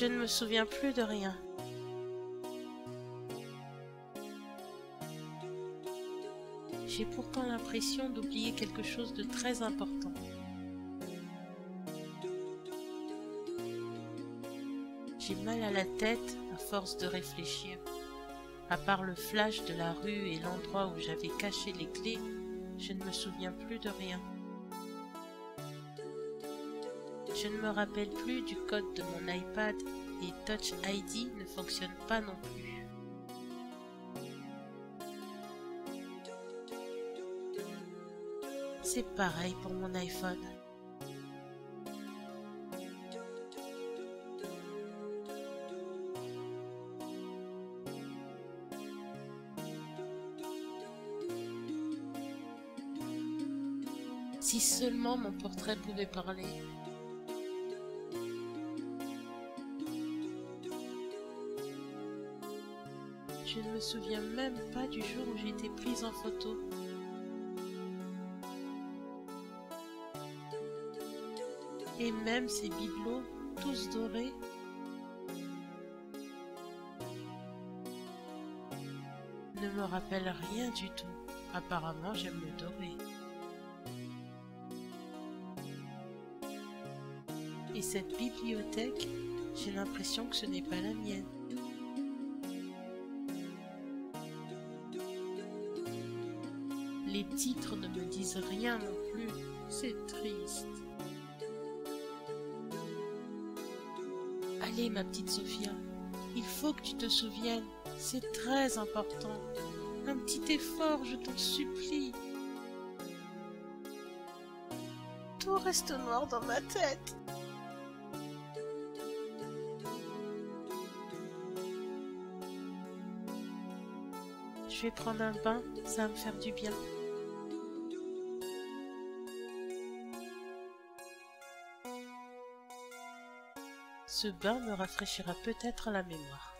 Je ne me souviens plus de rien. J'ai pourtant l'impression d'oublier quelque chose de très important. J'ai mal à la tête à force de réfléchir. À part le flash de la rue et l'endroit où j'avais caché les clés, je ne me souviens plus de rien. Je ne me rappelle plus du code de mon iPad et Touch ID ne fonctionne pas non plus. C'est pareil pour mon iPhone. Si seulement mon portrait pouvait parler. Je ne me souviens même pas du jour où j'ai été prise en photo. Et même ces bibelots, tous dorés. Ne me rappellent rien du tout. Apparemment, j'aime le doré. Et cette bibliothèque, j'ai l'impression que ce n'est pas la mienne. Les titres ne me disent rien non plus, c'est triste. Allez ma petite Sophia, il faut que tu te souviennes, c'est très important. Un petit effort, je t'en supplie. Tout reste noir dans ma tête. Je vais prendre un bain, ça va me faire du bien. Ce bain me rafraîchira peut-être la mémoire.